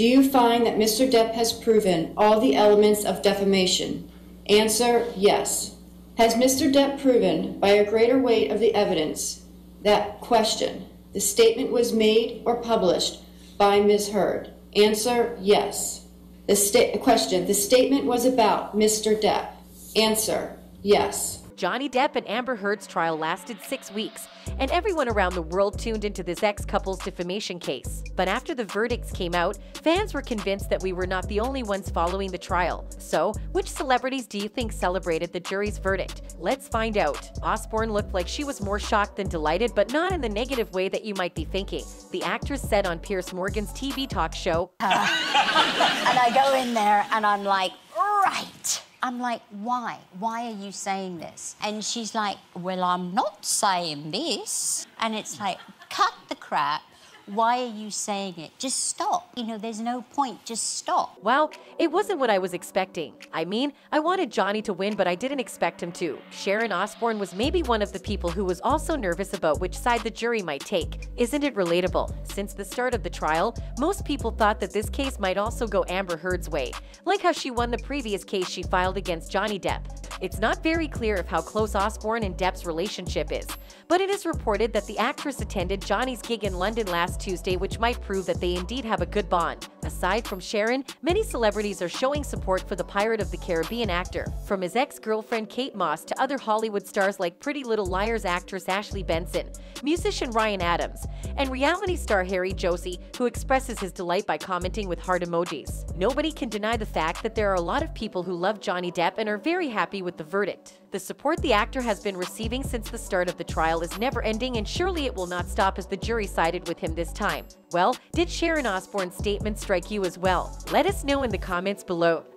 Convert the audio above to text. Do you find that Mr. Depp has proven all the elements of defamation? Answer, yes. Has Mr. Depp proven by a greater weight of the evidence that question, the statement was made or published by Ms. Heard? Answer, yes. Question, the statement was about Mr. Depp. Answer, yes. Johnny Depp and Amber Heard's trial lasted 6 weeks, and everyone around the world tuned into this ex-couple's defamation case. But after the verdicts came out, fans were convinced that we were not the only ones following the trial. So, which celebrities do you think celebrated the jury's verdict? Let's find out. Osbourne looked like she was more shocked than delighted, but not in the negative way that you might be thinking. The actress said on Piers Morgan's TV talk show, and I go in there and I'm like, right. I'm like, why? Why are you saying this? And she's like, well, I'm not saying this. And it's like, cut the crap. Why are you saying it? Just stop. You know, there's no point. Just stop. Well, it wasn't what I was expecting. I mean, I wanted Johnny to win, but I didn't expect him to. Sharon Osbourne was maybe one of the people who was also nervous about which side the jury might take. Isn't it relatable? Since the start of the trial, most people thought that this case might also go Amber Heard's way, like how she won the previous case she filed against Johnny Depp. It's not very clear of how close Osbourne and Depp's relationship is, but it is reported that the actress attended Johnny's gig in London last Tuesday, which might prove that they indeed have a good bond. Aside from Sharon, many celebrities are showing support for the Pirate of the Caribbean actor, from his ex-girlfriend Kate Moss to other Hollywood stars like Pretty Little Liars actress Ashley Benson, musician Ryan Adams, and reality star Harry Josie, who expresses his delight by commenting with heart emojis. Nobody can deny the fact that there are a lot of people who love Johnny Depp and are very happy with the verdict. The support the actor has been receiving since the start of the trial is never-ending, and surely it will not stop as the jury sided with him this time. Well, did Sharon Osbourne's statement strike you as well? Let us know in the comments below.